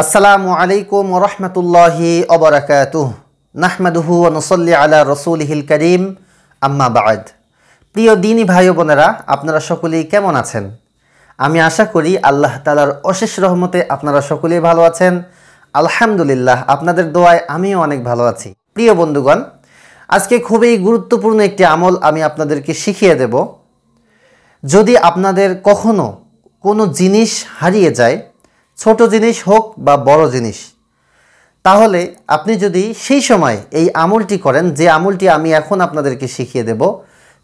अस्सलामु अलैकुम व रहमतुल्लाहि व बरकातुहू नाहमादुहू व नुसल्ली आला रसूलिहिल करीम अम्मा बाद। प्रिय दीनी भाई ओ बोनेरा, आपनारा सकलेई केमन आछेन? आमी आशा करी आल्लाह ताआलार अशेष रहमते आपनारा सकलेई भालो आछेन। आलহামদুলিল্লাহ, आपनादेर दोआय़ आमिও अनेक भालो आছি। प्रिय बंधुगण, আজকে খুবই গুরুত্বপূর্ণ একটি আমল আমি আপনাদেরকে শিখিয়ে দেব। যদি আপনাদের কখনো কোনো জিনিস হারিয়ে যায়, छोटो जिनिस होक बा बड़ो जिनिस, ताहले आपनी जदि सेई समय एई आमुलटी करें जे आमुलटी आमी एखोन आपनादेरके शिखिए देब,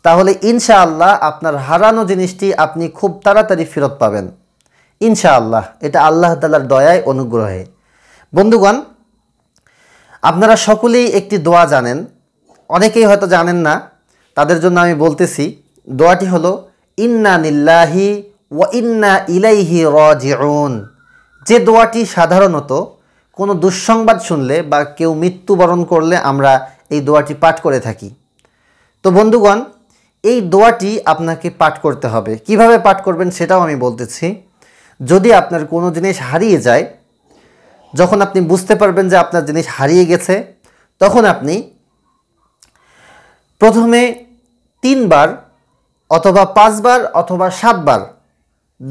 ताहले इनशाआल्लाह आपनार हारानो जिनिसटी आपनी खूब ताड़ाताड़ी फिरत पाबेन इनशाआल्लाह। एटा आल्लाह ताआलार दयाय अनुग्रहे। बंधुगण, आपनारा सकलेई एकटी दोआ जानेन, अनेकेई होयतो जानेन ना, तादेर जोन्नो आमी बोलतेछि। दोआटी हलो इन्ना लिल्लाहि वा इन्ना इलाइहि राजिउन। যে দোয়াটি সাধারণত কোনো দুঃসংবাদ শুনলে বা কেউ মৃত্যুবরণ করলে আমরা এই দোয়াটি পাঠ করে থাকি। তো বন্ধুগণ, এই দোয়াটি আপনাকে পাঠ করতে হবে। কিভাবে পাঠ করবেন সেটাও আমি বলতেছি। যদি আপনার কোনো জিনিস হারিয়ে যায়, যখন আপনি বুঝতে পারবেন যে আপনার জিনিস হারিয়ে গেছে, তখন আপনি প্রথমে ৩ বার অথবা ৫ বার অথবা ৭ বার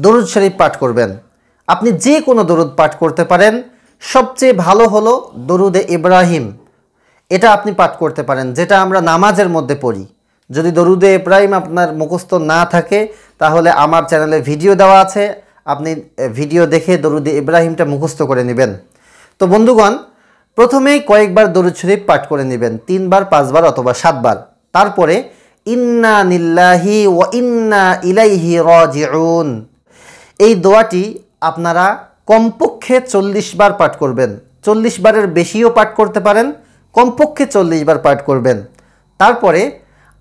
দরুদ শরীফ পাঠ করবেন। আপনি যে কোনো দরুদ পাঠ করতে পারেন। সবচেয়ে ভালো হলো দরুদে ইব্রাহিম, এটা আপনি পাঠ করতে পারেন, যেটা আমরা নামাজের মধ্যে পড়ি। যদি দরুদে ইব্রাহিম আপনার মুখস্থ না থাকে, তাহলে আমার চ্যানেলে ভিডিও দেওয়া আছে, আপনি ভিডিও দেখে দরুদে ইব্রাহিমটা মুখস্থ করে নেবেন। তো বন্ধুগণ, প্রথমেই কয়েকবার দরুদ শরীফ পাঠ করে নেবেন, ৩ বার ৫ বার অথবা ৭ বার। তারপরে ইন্না লিল্লাহি ওয়া ইন্না ইলাইহি রাজিউন, এই দোয়াটি আপনারা কমপক্ষে ৪০ বার পাঠ করবেন। ৪০ বারের বেশিও পাঠ করতে পারেন, কমপক্ষে ৪০ বার পাঠ করবেন। তারপরে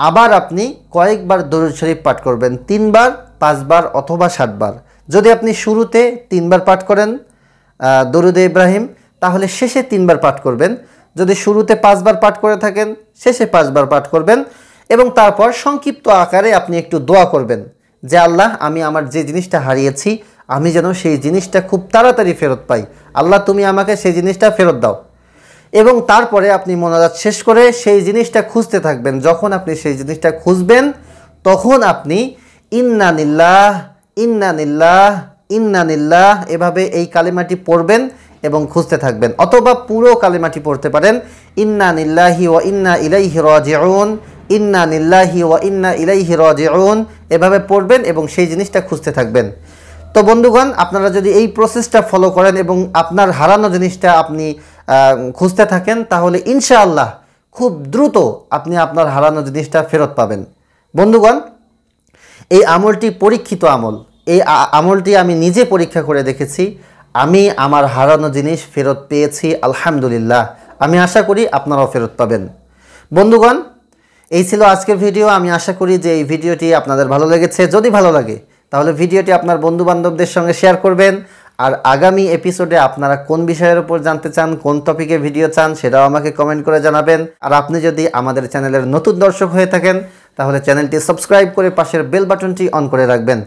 আবার আপনি কয়েকবার দরুদ শরীফ পাঠ করবেন, ৩ বার ৫ বার অথবা ৭ বার। যদি আপনি শুরুতে ৩ বার পাঠ করেন দরুদ ইব্রাহিম, তাহলে শেষে ৩ বার পাঠ করবেন। যদি শুরুতে ৫ বার পাঠ করে থাকেন, শেষে ৫ বার পাঠ করবেন। এবং তারপর সংক্ষিপ্ত আকারে আপনি একটু দোয়া করবেন যে আল্লাহ, আমি আমার যে জিনিসটা হারিয়েছি, আমি যেন সেই জিনিসটা খুব তাড়াতাড়ি ফেরত পাই। আল্লাহ, তুমি আমাকে সেই জিনিসটা ফেরত দাও। এবং তারপরে আপনি মোনাজাত শেষ করে সেই জিনিসটা খুঁজতে থাকবেন। যখন আপনি সেই জিনিসটা খুঁজবেন, তখন আপনি ইন্না লিল্লাহ ইন্না লিল্লাহ ইন্না লিল্লাহ এভাবে এই কালিমাটি পড়বেন এবং খুঁজতে থাকবেন। অথবা পুরো কালিমাটি পড়তে পারেন, ইন্না লিল্লাহি ওয়া ইন্না ইলাইহি রাজিউন, ইন্না লিল্লাহি ওয়া ইন্না ইলাইহি রাজিউন এভাবে পড়বেন এবং সেই জিনিসটা খুঁজতে থাকবেন। তো বন্ধুগণ, আপনারা যদি এই প্রসেসটা ফলো করেন এবং আপনার হারানো জিনিসটা আপনি খুঁজতে থাকেন, তাহলে ইনশাআল্লাহ খুব দ্রুত আপনি আপনার হারানো জিনিসটা ফেরত পাবেন। বন্ধুগণ, এই আমলটি পরীক্ষিত আমল। এই আমলটি আমি নিজে পরীক্ষা করে দেখেছি। আমি আমার হারানো জিনিস ফেরত পেয়েছি আলহামদুলিল্লাহ। আমি আশা করি আপনারাও ফেরত পাবেন। বন্ধুগণ, এই ছিল আজকের ভিডিও। আমি আশা করি যে এই ভিডিওটি আপনাদের ভালো লেগেছে। যদি ভালো লাগে, তাহলে ভিডিওটি আপনার বন্ধুবান্ধবদের সঙ্গে শেয়ার করবেন। আর আগামী এপিসোডে আপনারা কোন বিষয়ের উপর জানতে চান, কোন টপিকে ভিডিও চান, সেটাও আমাকে কমেন্ট করে জানাবেন। আর আপনি যদি আমাদের চ্যানেলের নতুন দর্শক হয়ে থাকেন, তাহলে চ্যানেলটি সাবস্ক্রাইব করে পাশের বেল বাটনটি অন করে রাখবেন।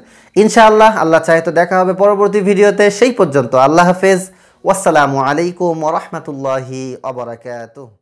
ইনশাআল্লাহ, আল্লাহ চাহে তো দেখা হবে পরবর্তী ভিডিওতে। সেই পর্যন্ত আল্লাহ হাফেজ। ওয়াসসালামু আলাইকুম ওয়া রাহমাতুল্লাহি ওয়া বারাকাতুহু।